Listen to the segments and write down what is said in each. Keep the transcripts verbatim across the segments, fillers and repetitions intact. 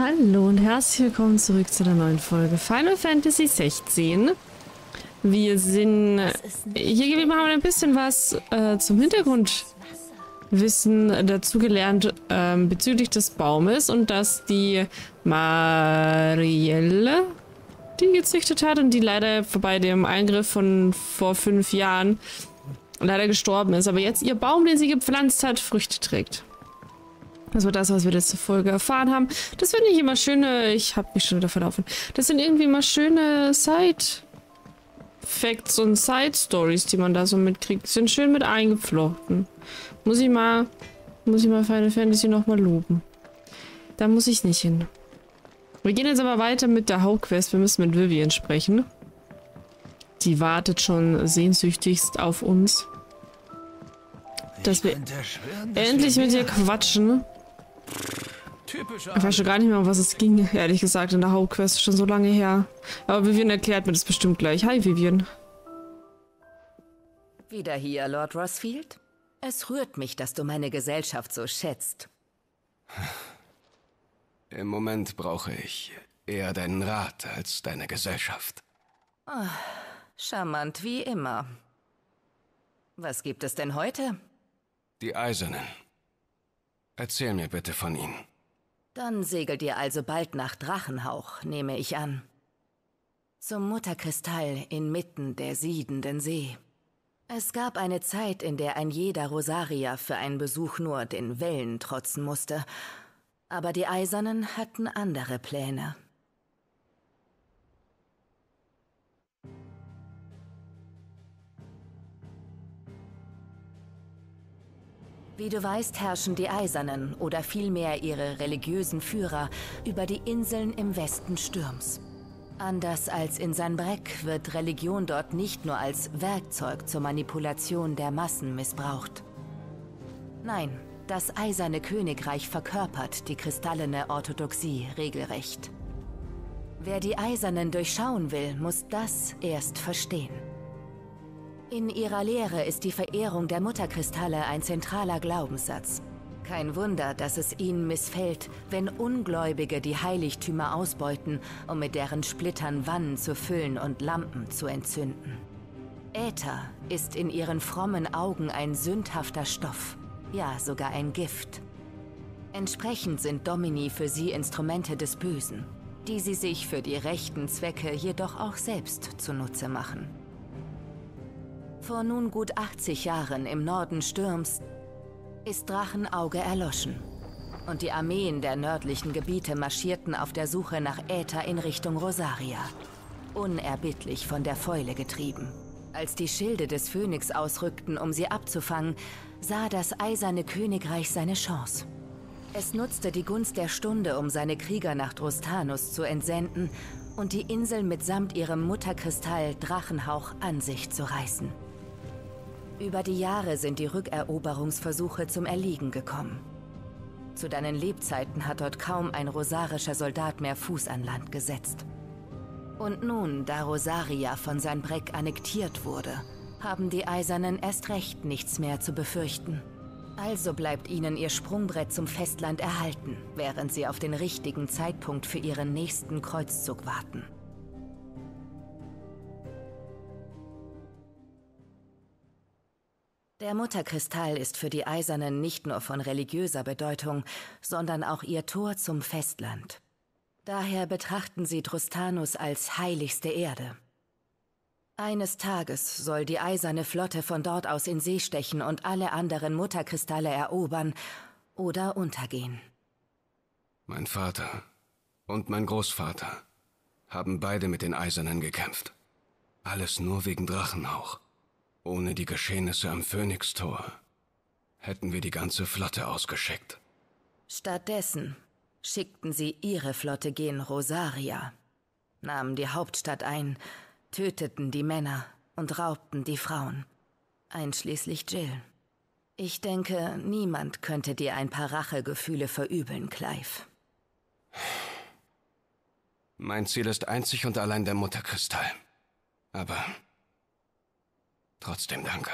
Hallo und herzlich willkommen zurück zu der neuen Folge Final Fantasy sechzehn. Wir sind... Hier haben wir ein bisschen was äh, zum Hintergrundwissen dazugelernt äh, bezüglich des Baumes und dass die Marielle die gezüchtet hat und die leider bei dem Eingriff von vor fünf Jahren leider gestorben ist. Aber jetzt ihr Baum, den sie gepflanzt hat, Früchte trägt. Das war das, was wir letzte Folge erfahren haben. Das finde ich immer schöne... Ich habe mich schon wieder verlaufen. Das sind irgendwie immer schöne Side-Facts und Side-Stories, die man da so mitkriegt. Sind schön mit eingeflochten. Muss ich mal... Muss ich mal Final Fantasy nochmal loben. Da muss ich nicht hin. Wir gehen jetzt aber weiter mit der Hauptquest. Wir müssen mit Vivian sprechen. Die wartet schon sehnsüchtigst auf uns. Dass wir endlich mit ihr quatschen. Ich weiß schon gar nicht mehr, um was es ging, ehrlich gesagt, in der Hauptquest, schon so lange her. Aber Vivian erklärt mir das bestimmt gleich. Hi, Vivian. Wieder hier, Lord Rosfield. Es rührt mich, dass du meine Gesellschaft so schätzt. Im Moment brauche ich eher deinen Rat als deine Gesellschaft. Oh, charmant wie immer. Was gibt es denn heute? Die Eisernen. Erzähl mir bitte von ihnen. Dann segelt ihr also bald nach Drachenhauch, nehme ich an. Zum Mutterkristall inmitten der siedenden See. Es gab eine Zeit, in der ein jeder Rosaria für einen Besuch nur den Wellen trotzen musste. Aber die Eisernen hatten andere Pläne. Wie du weißt, herrschen die Eisernen, oder vielmehr ihre religiösen Führer, über die Inseln im Westen Stürms. Anders als in Sanbreck wird Religion dort nicht nur als Werkzeug zur Manipulation der Massen missbraucht. Nein, das eiserne Königreich verkörpert die kristallene Orthodoxie regelrecht. Wer die Eisernen durchschauen will, muss das erst verstehen. In ihrer Lehre ist die Verehrung der Mutterkristalle ein zentraler Glaubenssatz. Kein Wunder, dass es ihnen missfällt, wenn Ungläubige die Heiligtümer ausbeuten, um mit deren Splittern Wannen zu füllen und Lampen zu entzünden. Äther ist in ihren frommen Augen ein sündhafter Stoff, ja sogar ein Gift. Entsprechend sind Domini für sie Instrumente des Bösen, die sie sich für die rechten Zwecke jedoch auch selbst zunutze machen. Vor nun gut achtzig Jahren im Norden Stürms ist Drachenauge erloschen und die Armeen der nördlichen Gebiete marschierten auf der Suche nach Äther in Richtung Rosaria, unerbittlich von der Fäule getrieben. Als die Schilde des Phönix ausrückten, um sie abzufangen, sah das eiserne Königreich seine Chance. Es nutzte die Gunst der Stunde, um seine Krieger nach Drustanus zu entsenden und die Insel mitsamt ihrem Mutterkristall Drachenhauch an sich zu reißen. Über die Jahre sind die Rückeroberungsversuche zum Erliegen gekommen. Zu deinen Lebzeiten hat dort kaum ein rosarischer Soldat mehr Fuß an Land gesetzt. Und nun, da Rosaria von Sanbreck annektiert wurde, haben die Eisernen erst recht nichts mehr zu befürchten. Also bleibt ihnen ihr Sprungbrett zum Festland erhalten, während sie auf den richtigen Zeitpunkt für ihren nächsten Kreuzzug warten. Der Mutterkristall ist für die Eisernen nicht nur von religiöser Bedeutung, sondern auch ihr Tor zum Festland. Daher betrachten sie Drustanus als heiligste Erde. Eines Tages soll die eiserne Flotte von dort aus in See stechen und alle anderen Mutterkristalle erobern oder untergehen. Mein Vater und mein Großvater haben beide mit den Eisernen gekämpft. Alles nur wegen Drachenhauch. Ohne die Geschehnisse am Phoenixtor hätten wir die ganze Flotte ausgeschickt. Stattdessen schickten sie ihre Flotte gegen Rosaria, nahmen die Hauptstadt ein, töteten die Männer und raubten die Frauen, einschließlich Jill. Ich denke, niemand könnte dir ein paar Rachegefühle verübeln, Clive. Mein Ziel ist einzig und allein der Mutterkristall, aber... Trotzdem danke.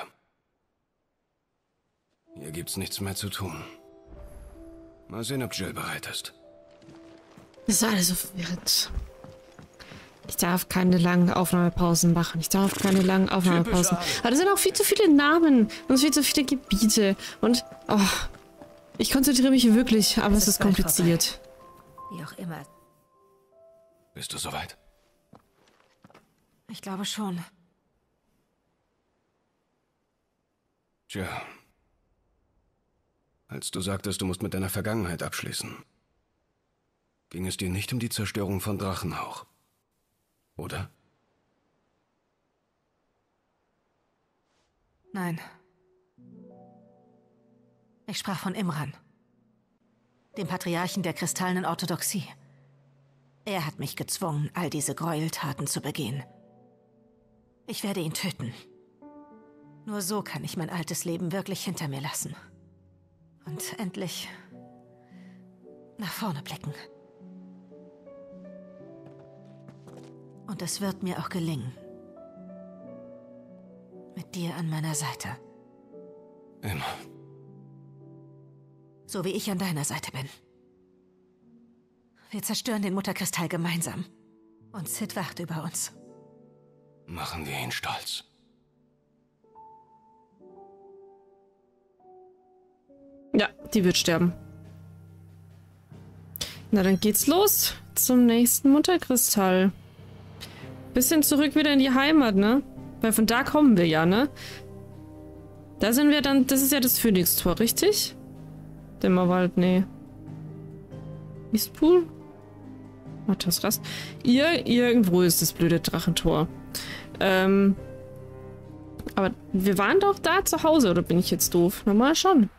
Hier gibt's nichts mehr zu tun. Mal sehen, ob Jill bereit ist. Das ist alles so verwirrend. Ich darf keine langen Aufnahmepausen machen. Ich darf keine langen Aufnahmepausen. Aber das sind auch viel zu viele Namen und viel zu viele Gebiete. Und oh, ich konzentriere mich wirklich, aber es ist kompliziert. Wie auch immer. Bist du soweit? Ich glaube schon. Tja. Als du sagtest, du musst mit deiner Vergangenheit abschließen, ging es dir nicht um die Zerstörung von Drachenhauch, oder? Nein. Ich sprach von Imran, dem Patriarchen der kristallenen Orthodoxie. Er hat mich gezwungen, all diese Gräueltaten zu begehen. Ich werde ihn töten. Nur so kann ich mein altes Leben wirklich hinter mir lassen. Und endlich nach vorne blicken. Und es wird mir auch gelingen. Mit dir an meiner Seite. Immer. So wie ich an deiner Seite bin. Wir zerstören den Mutterkristall gemeinsam. Und Sid wacht über uns. Machen wir ihn stolz. Ja, die wird sterben. Na, dann geht's los zum nächsten Mutterkristall. Bisschen zurück wieder in die Heimat, ne? Weil von da kommen wir ja, ne? Da sind wir dann... Das ist ja das Phoenixtor, richtig? Dämmerwald, nee. Mistpool? Matthias Rast. Ir irgendwo ist das blöde Drachentor. Ähm... Aber wir waren doch da zu Hause, oder bin ich jetzt doof? Normal schon.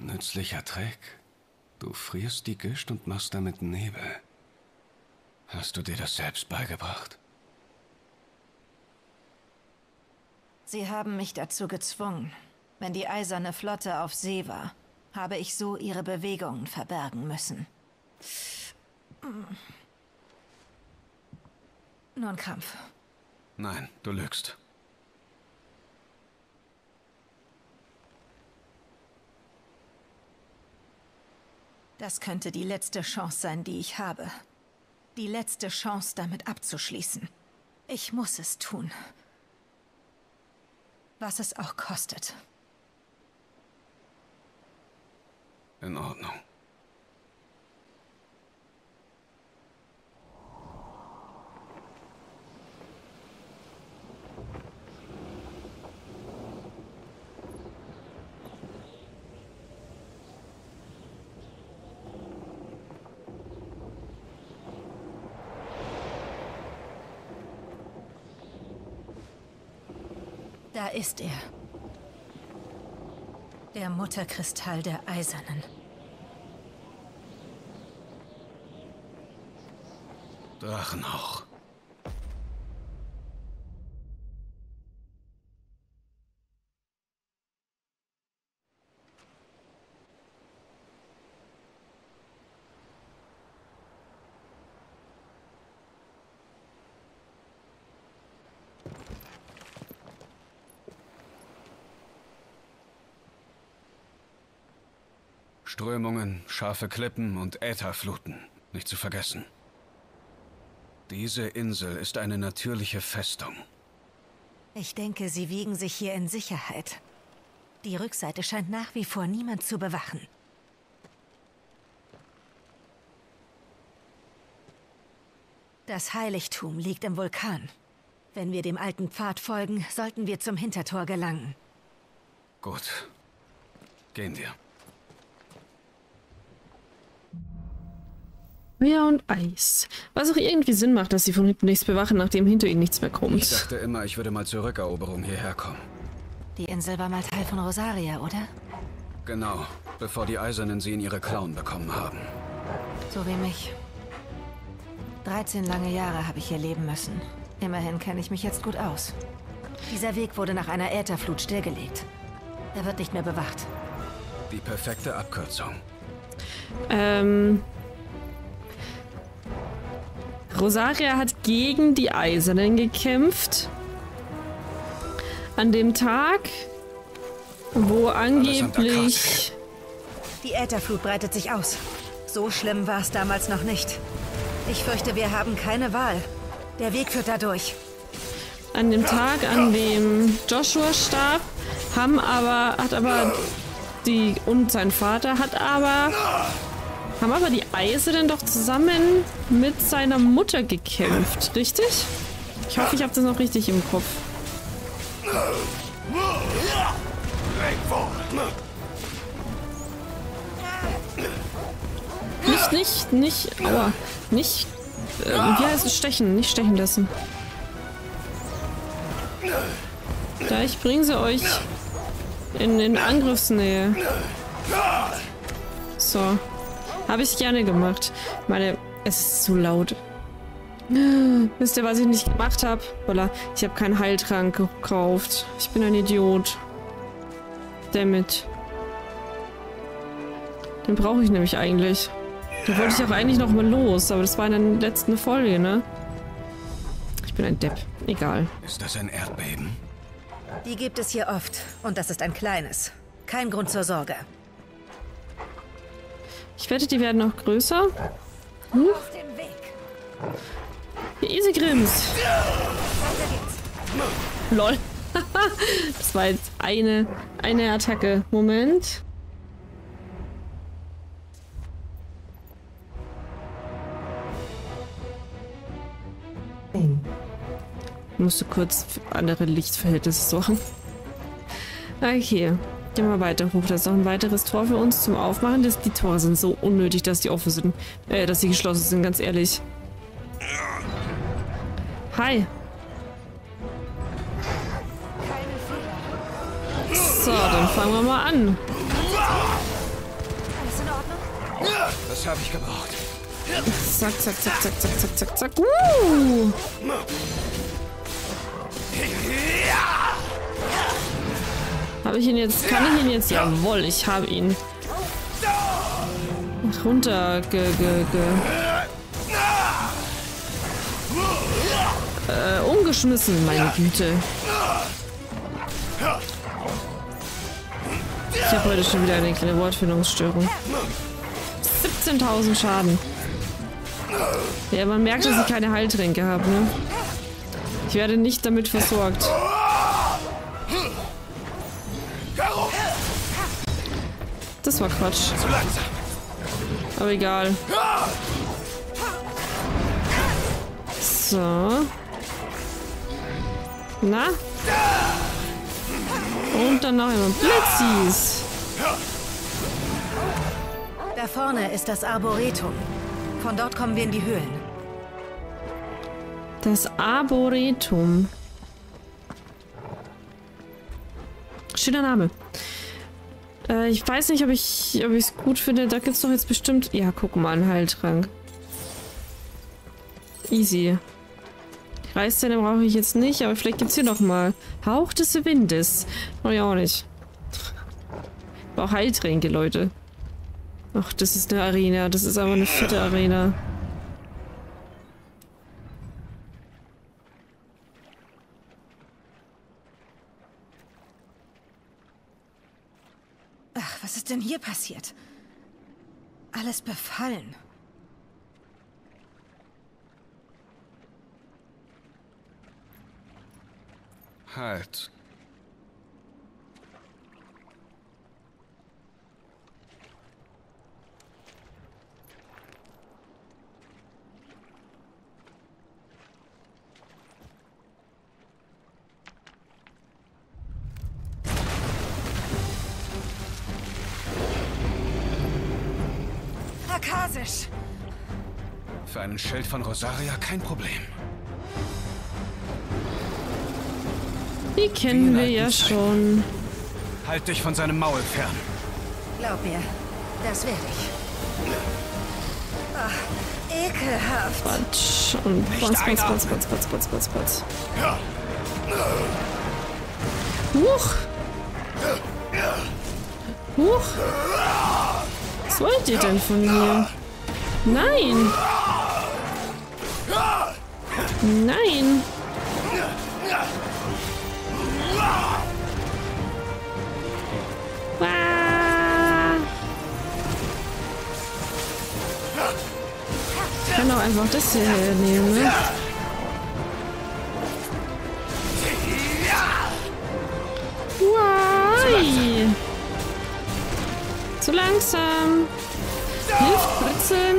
Nützlicher Trick. Du frierst die Gischt und machst damit Nebel. Hast du dir das selbst beigebracht? Sie haben mich dazu gezwungen. Wenn die eiserne Flotte auf See war, habe ich so ihre Bewegungen verbergen müssen. Nur ein Krampf. Nein, du lügst. Das könnte die letzte Chance sein, die ich habe. Die letzte Chance, damit abzuschließen. Ich muss es tun. Was es auch kostet. In Ordnung. Da ist er. Der Mutterkristall der Eisernen. Drachenhauch. Strömungen, scharfe Klippen und Ätherfluten, nicht zu vergessen. Diese Insel ist eine natürliche Festung. Ich denke, sie wiegen sich hier in Sicherheit. Die Rückseite scheint nach wie vor niemand zu bewachen. Das Heiligtum liegt im Vulkan. Wenn wir dem alten Pfad folgen, sollten wir zum Hintertor gelangen. Gut. Gehen wir. Meer und Eis. Was auch irgendwie Sinn macht, dass sie von hinten nichts bewachen, nachdem hinter ihnen nichts mehr kommt. Ich dachte immer, ich würde mal zur Rückeroberung hierher kommen. Die Insel war mal Teil von Rosaria, oder? Genau, bevor die Eisernen sie in ihre Klauen bekommen haben. So wie mich. dreizehn lange Jahre habe ich hier leben müssen. Immerhin kenne ich mich jetzt gut aus. Dieser Weg wurde nach einer Ätherflut stillgelegt. Er wird nicht mehr bewacht. Die perfekte Abkürzung. Ähm... Rosaria hat gegen die Eisernen gekämpft. An dem Tag, wo angeblich... Die Ätherflut breitet sich aus. So schlimm war es damals noch nicht. Ich fürchte, wir haben keine Wahl. Der Weg führt da durch. An dem Tag, an dem Joshua starb, haben aber, hat aber die und sein Vater hat aber... Haben aber die Eisernen doch zusammen mit seiner Mutter gekämpft, richtig? Ich hoffe, ich habe das noch richtig im Kopf. Nicht, nicht, nicht, aua, nicht, äh, wie heißt es, stechen, nicht stechen lassen. Da, ich bringe sie euch in, in Angriffsnähe. So. Habe ich gerne gemacht. Ich meine, es ist zu laut. Wisst ihr, was ich nicht gemacht habe? Ich habe keinen Heiltrank gekauft. Ich bin ein Idiot. Damit. Den brauche ich nämlich eigentlich. Den wollte ich auch eigentlich nochmal los, aber das war in der letzten Folge, ne? Ich bin ein Depp. Egal. Ist das ein Erdbeben? Die gibt es hier oft. Und das ist ein kleines. Kein Grund zur Sorge. Ich wette, die werden noch größer. Hm? Isegrims. Lol. Das war jetzt eine, eine Attacke. Moment. Ich musste kurz andere Lichtverhältnisse suchen. Okay. Gehen wir weiter hoch. Da ist noch ein weiteres Tor für uns zum Aufmachen. Das, die Tore sind so unnötig, dass die offen sind. Äh, dass sie geschlossen sind, ganz ehrlich. Hi. So, dann fangen wir mal an. Alles in Ordnung? Das habe ich gebraucht. Zack, zack, zack, zack, zack, zack, zack, zack. Uh! Habe ich ihn jetzt? Kann ich ihn jetzt? Jawohl, ich habe ihn runter ge, ge, ge. Äh, umgeschmissen, meine Güte. Ich habe heute schon wieder eine kleine Wortfindungsstörung. siebzehntausend Schaden. Ja, man merkt, dass ich keine Heiltränke habe, ne? Ich werde nicht damit versorgt. Das war Quatsch. Aber egal. So. Na? Und dann noch immer Blitzis. Da vorne ist das Arboretum. Von dort kommen wir in die Höhlen. Das Arboretum. Schöner Name. Ich weiß nicht, ob ich ob ich es gut finde. Da gibt es doch jetzt bestimmt... Ja, guck mal, einen Heiltrank. Easy. Die Reißzähne brauche ich jetzt nicht, aber vielleicht gibt es hier noch mal. Hauch des Windes. Brauche ich auch nicht. Ich brauche Heiltränke, Leute. Ach, das ist eine Arena. Das ist aber eine fette Arena. Was ist denn hier passiert? Alles befallen. Halt. Kasische. Für einen Schild von Rosaria kein Problem. Die kennen wir ja schon. Halt dich von seinem Maul fern. Glaub mir, das werde ich. Ach, Ekelhaft. Quatsch. Und Patsch, Patsch, Patsch, Patsch, Patsch, Patsch, Patsch, Patsch. Huch. Huch. Was wollt ihr denn von mir? Nein. Nein. Ich kann auch einfach das hier nehmen, ne? Why? Zu langsam. Hilft Britzeln?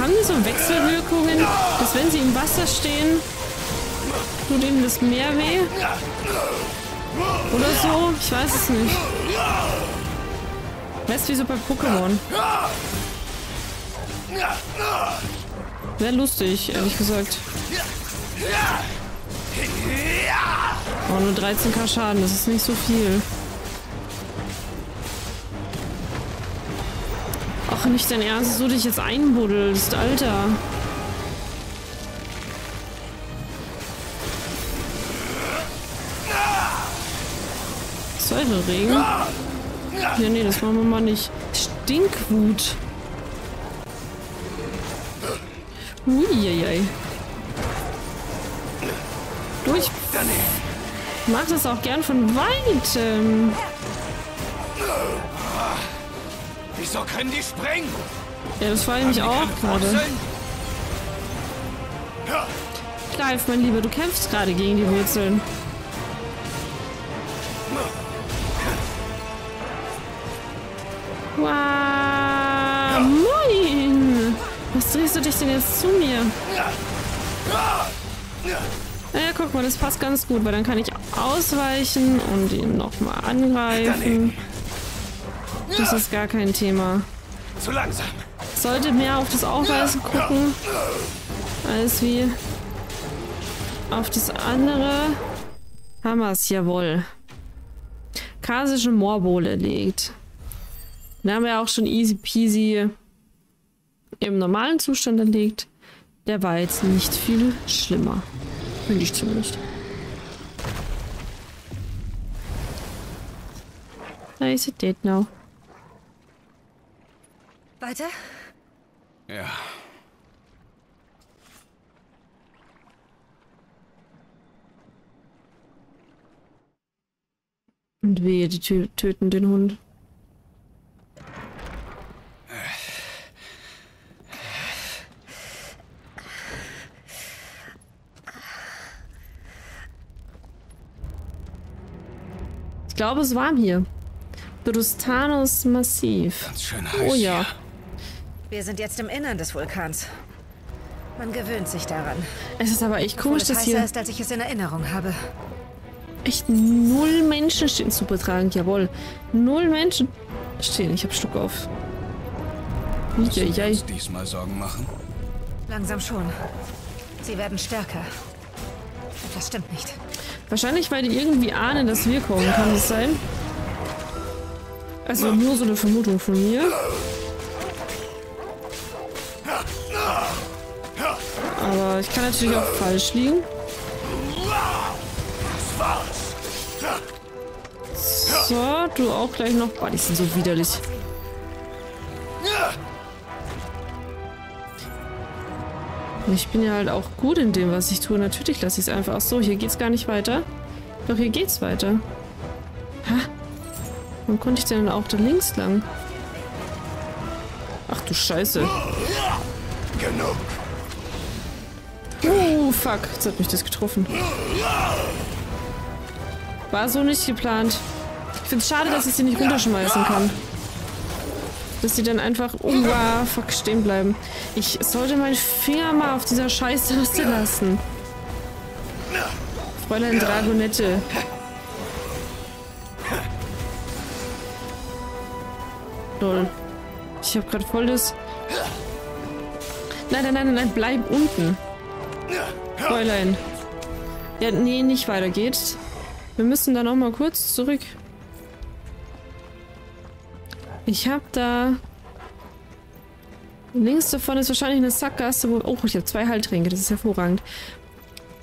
Haben die so Wechselwirkungen, dass wenn sie im Wasser stehen, tut ihnen das Meer weh? Oder so? Ich weiß es nicht. Weißt du, wie so bei Pokémon. Sehr lustig, ehrlich gesagt. Oh, nur dreizehn K Schaden, das ist nicht so viel. Ach, nicht dein Ernst, dass du dich jetzt einbuddelst, Alter. Säureregen? Ja, nee, das machen wir mal nicht. Stinkwut. Uiuiui. Du, ich mag das auch gern von weitem. Wieso können die springen? Ja, das frage ich mich auch gerade. Clive, mein Lieber, du kämpfst gerade gegen die Wurzeln. Wow, moin! Was drehst du dich denn jetzt zu mir? Naja, guck mal, das passt ganz gut, weil dann kann ich ausweichen und ihn nochmal angreifen. Das ist gar kein Thema. Zu langsam. Sollte mehr auf das Aufreißen gucken, als wie auf das andere. Hammers, jawohl. Kasische Moorbohle legt. Den haben wir ja auch schon easy peasy im normalen Zustand erlegt. Der war jetzt nicht viel schlimmer. Finde ich zumindest. I see it now. Weiter? Ja. Und wehe, die tö töten den Hund. Ich glaube, es warm hier. Drustanus massiv. Ganz schön heiß. Oh ja. Wir sind jetzt im Innern des Vulkans. Man gewöhnt sich daran. Es ist aber echt komisch, dass hier... ist, als ich es in Erinnerung habe. Echt null Menschen stehen. Super tragend, jawohl. Null Menschen stehen. Ich hab Schluck auf. Müssen ja, ja, wir uns diesmal Sorgen machen? Langsam schon. Sie werden stärker. Das stimmt nicht. Wahrscheinlich, weil die irgendwie ahnen, dass wir kommen. Kann das sein? Also nur so eine Vermutung von mir. Aber ich kann natürlich auch falsch liegen. So, du auch gleich noch. Boah, die sind so widerlich. Ich bin ja halt auch gut in dem, was ich tue. Natürlich lasse ich es einfach. Ach so, hier geht's gar nicht weiter. Doch, hier geht's weiter. Ha? Wann konnte ich denn auch da links lang? Ach du Scheiße. Genug. Oh, fuck. Jetzt hat mich das getroffen. War so nicht geplant. Ich finde es schade, dass ich sie nicht runterschmeißen kann. Dass sie dann einfach, oh, wow, fuck, stehen bleiben. Ich sollte meinen Finger mal auf dieser Scheiße lassen. Fräulein Dragonette. Lol. Ich hab grad voll das... Nein, nein, nein, nein, bleib unten. Fräulein. Ja, nee, nicht weiter geht's. Wir müssen da nochmal kurz zurück. Ich hab da Links davon ist wahrscheinlich eine Sackgasse, wo... Oh, ich habe zwei Heiltränke, das ist hervorragend.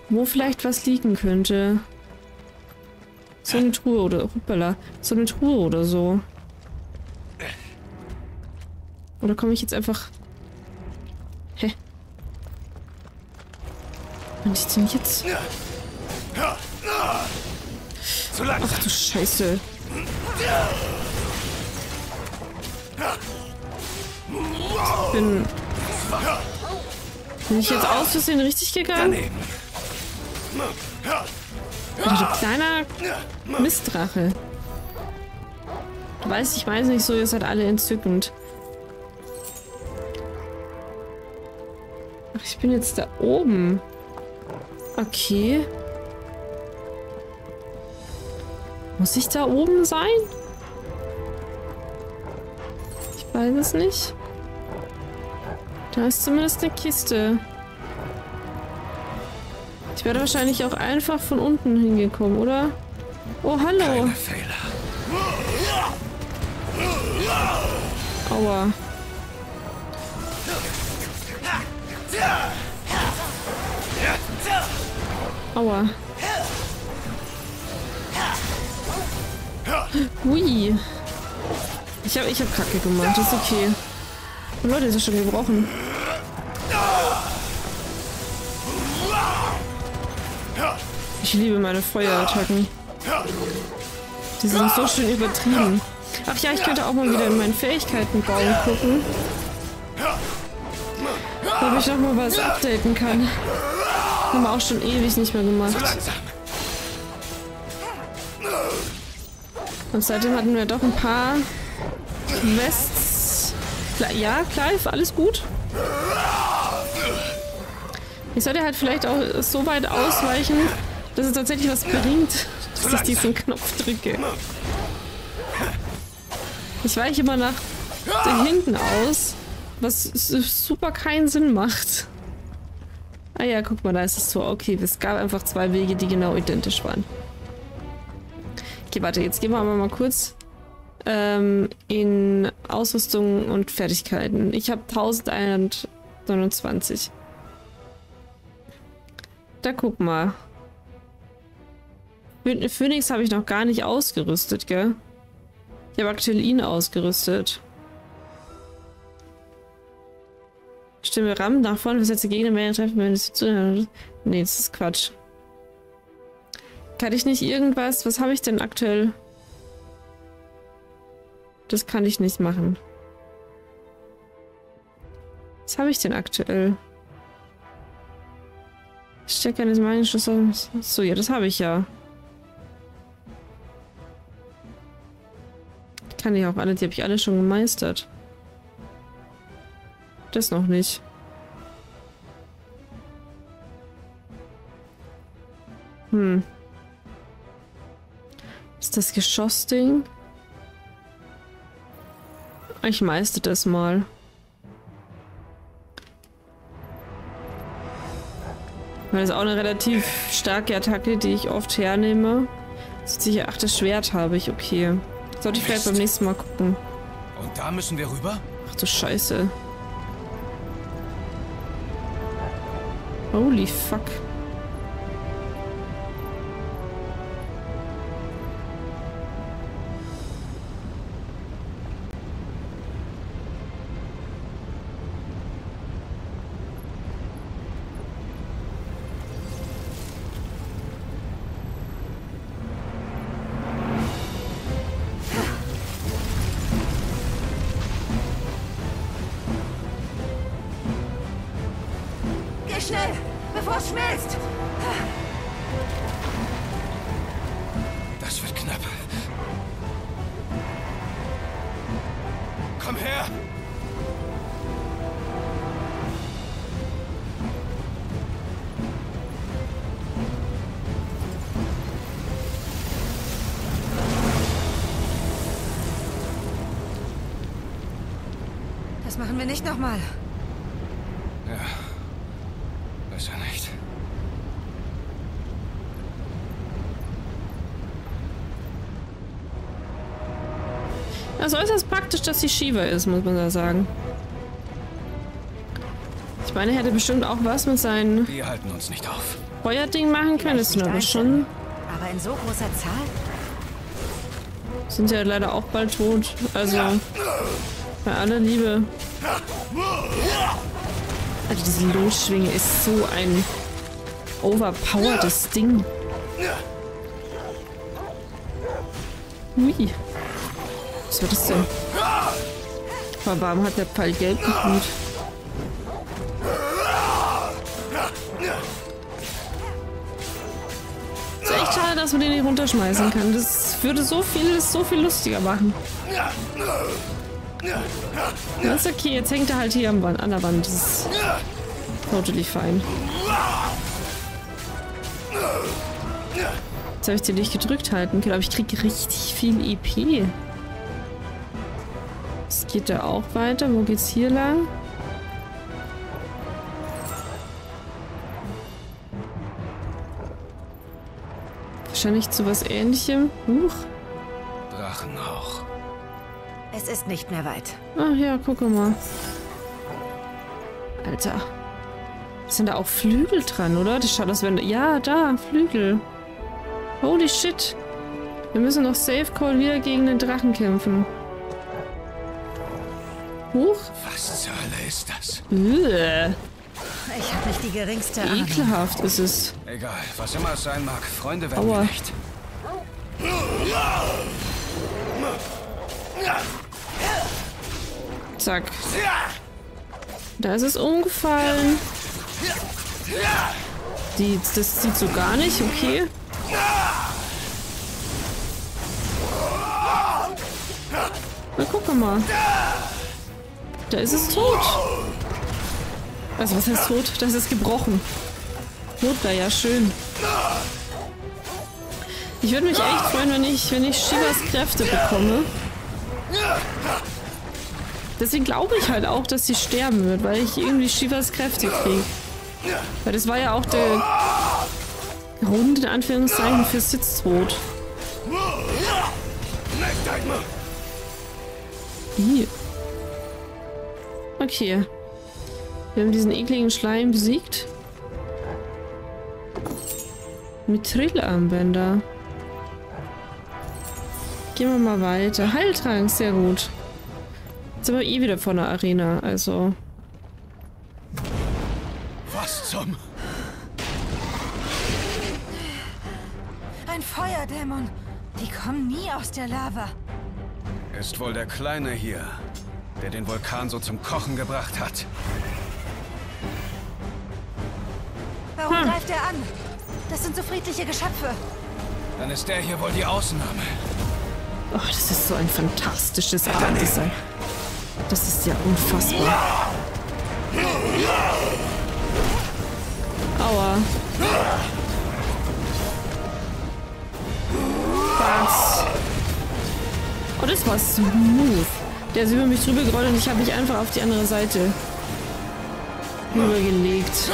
Wo vielleicht was liegen könnte. So eine Truhe oder... Hoppala. So eine Truhe oder so. Oder komme ich jetzt einfach... Hä? Wann ist denn jetzt? Ach du Scheiße. Ich bin... Bin ich jetzt aus Versehen richtig gegangen? Also, kleiner Mistdrache. Du weißt, ich weiß nicht so, ihr seid alle entzückend. Ach, ich bin jetzt da oben. Okay. Muss ich da oben sein? Ich weiß es nicht. Da ist zumindest eine Kiste. Ich wäre wahrscheinlich auch einfach von unten hingekommen, oder? Oh, hallo! Aua. Aua. Hui. Ich habe ich hab Kacke gemacht, das ist okay. Oh Leute, das ist schon gebrochen. Ich liebe meine Feuerattacken. Die sind so schön übertrieben. Ach ja, ich könnte auch mal wieder in meinen Fähigkeitenbaum gucken. Ob ich noch mal was updaten kann. Haben wir auch schon ewig nicht mehr gemacht. Und seitdem hatten wir doch ein paar Quests. Ja, Clive, alles gut. Ich sollte halt vielleicht auch so weit ausweichen, dass es tatsächlich was bringt, dass ich diesen Knopf drücke. Ich weiche immer nach hinten aus, was super keinen Sinn macht. Ah ja, guck mal, da ist das Tor. Okay, es gab einfach zwei Wege, die genau identisch waren. Okay, warte, jetzt gehen wir aber mal kurz ähm, in Ausrüstung und Fertigkeiten. Ich habe elfhundertneunundzwanzig. Da guck mal. Phönix habe ich noch gar nicht ausgerüstet, gell? Ich habe aktuell ihn ausgerüstet. Stimme Ram nach vorne, versetze Gegner mehr treffen, wenn es zu. Nee, das ist Quatsch. Kann ich nicht irgendwas? Was habe ich denn aktuell? Das kann ich nicht machen. Was habe ich denn aktuell? Stecker des Meilenschlüssels. So, ja, das habe ich ja. Kann ich auch alle, die habe ich alle schon gemeistert. Das noch nicht. Hm. Ist das Geschossding? Ich meiste das mal. Weil das ist auch eine relativ starke Attacke, die ich oft hernehme. Sicher, ach, das Schwert habe ich, okay. Sollte ich vielleicht beim nächsten Mal gucken. Und da müssen wir rüber? Ach du Scheiße. Holy fuck. Schnell, bevor es schmilzt! Das wird knapp. Komm her! Das machen wir nicht nochmal. Ja. Besser nicht. Also ist es praktisch, dass sie Shiva ist, muss man da sagen. meine hätte bestimmt auch was mit seinen... Wir halten uns nicht auf. Feuerding machen können, das sind aber schon... Aber in so großer Zahl? Sind ja leider auch bald tot. Also... Bei aller Liebe. Also diese Losschwinge ist so ein... overpowertes Ding. Ui. Was war das denn? Aber warum hat der Pfeil gelb geblüht? Ist echt schade, dass man den nicht runterschmeißen kann. Das würde so viel, das so viel lustiger machen. Das ist okay, jetzt hängt er halt hier am Wand, an der Wand. Das ist totally fine. Jetzt habe ich den nicht gedrückt halten können, aber ich kriege richtig viel E P. Es geht da auch weiter. Wo geht's hier lang? Wahrscheinlich zu was Ähnlichem. Huch. Drachenhauch. Es ist nicht mehr weit. Ach ja, guck mal. Alter. Sind da auch Flügel dran, oder? Das schaut aus, wenn... Ja, da, Flügel. Holy shit. Wir müssen noch Safe Call wieder gegen den Drachen kämpfen. Huch. Was zur Hölle ist das? Üh. Ich habe nicht die geringste Ahnung. Ekelhaft ist es. Egal, was immer es sein mag. Freunde werden wir nicht. Zack. Da ist es umgefallen. Die, das sieht so gar nicht, okay. Na, guck mal. Da ist es tot. Also, was heißt tot? Das ist gebrochen. Tot war ja schön. Ich würde mich echt freuen, wenn ich, wenn ich Shivas Kräfte bekomme. Deswegen glaube ich halt auch, dass sie sterben wird, weil ich irgendwie Shivas Kräfte kriege. Weil das war ja auch der Grund, in Anführungszeichen, für Sitztod. Hier. Okay. Wir haben diesen ekligen Schleim besiegt. Mithril-Armbänder. Gehen wir mal weiter. Heiltrank, sehr gut. Jetzt sind wir eh wieder vor der Arena, also... Was zum... Ein Feuerdämon. Die kommen nie aus der Lava. Ist wohl der Kleine hier, der den Vulkan so zum Kochen gebracht hat. Warum hm. greift er an? Das sind so friedliche Geschöpfe. Dann ist der hier wohl die Ausnahme. Oh, das ist so ein fantastisches Abenddesign. Das ist ja unfassbar. Aua. Was? Oh, das war smooth. Der ist über mich drüber gerollt und ich habe mich einfach auf die andere Seite übergelegt.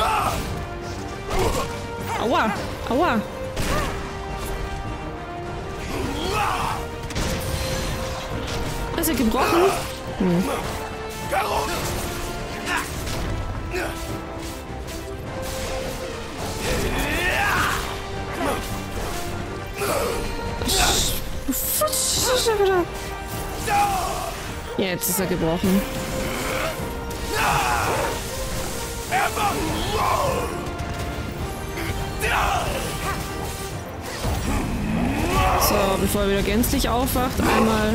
Aua! Aua! Ist er gebrochen? Hm. Jetzt ist er gebrochen. So, bevor er wieder gänzlich aufwacht, einmal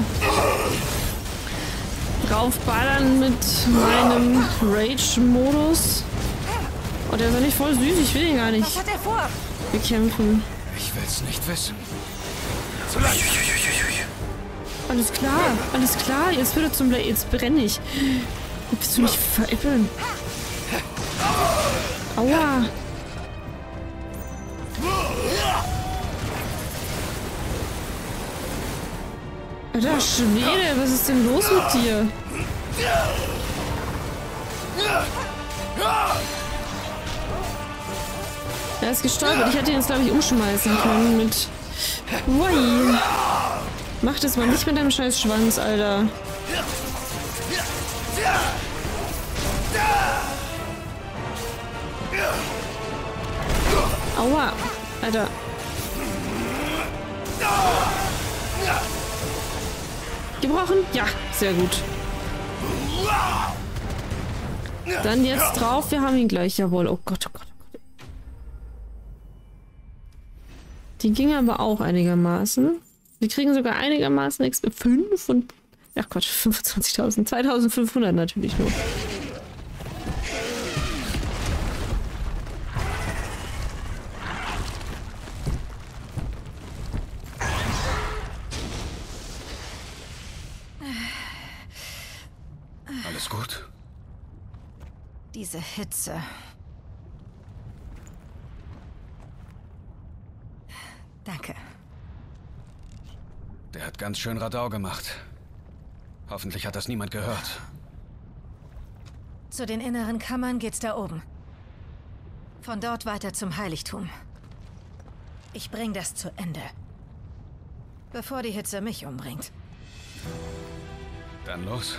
draufballern mit meinem Rage-Modus. Oh, der ist ja nicht voll süß, ich will ihn gar nicht bekämpfen. Ich will's nicht wissen. Zu leicht. Alles klar, alles klar, jetzt wird er zum Blei, jetzt brenne ich. Willst du mich veräppeln? Aua. Alter Schwede, was ist denn los mit dir? Er ist gestolpert. Ich hätte ihn jetzt, glaube ich, umschmeißen können mit... Ui. Mach das mal nicht mit deinem scheiß Schwanz, Alter. Aua! Alter! Gebrochen? Ja, sehr gut. Dann jetzt drauf, wir haben ihn gleich, jawohl. Oh Gott, oh Gott, oh Gott. Die ging aber auch einigermaßen. Wir kriegen sogar einigermaßen X P. fünf und... Ach Gott, fünfundzwanzigtausend. zweitausendfünfhundert natürlich nur. Alles gut? Diese Hitze. Danke. Der hat ganz schön Radau gemacht. Hoffentlich hat das niemand gehört. Zu den inneren Kammern geht's da oben. Von dort weiter zum Heiligtum. Ich bring das zu Ende. Bevor die Hitze mich umbringt. Dann los.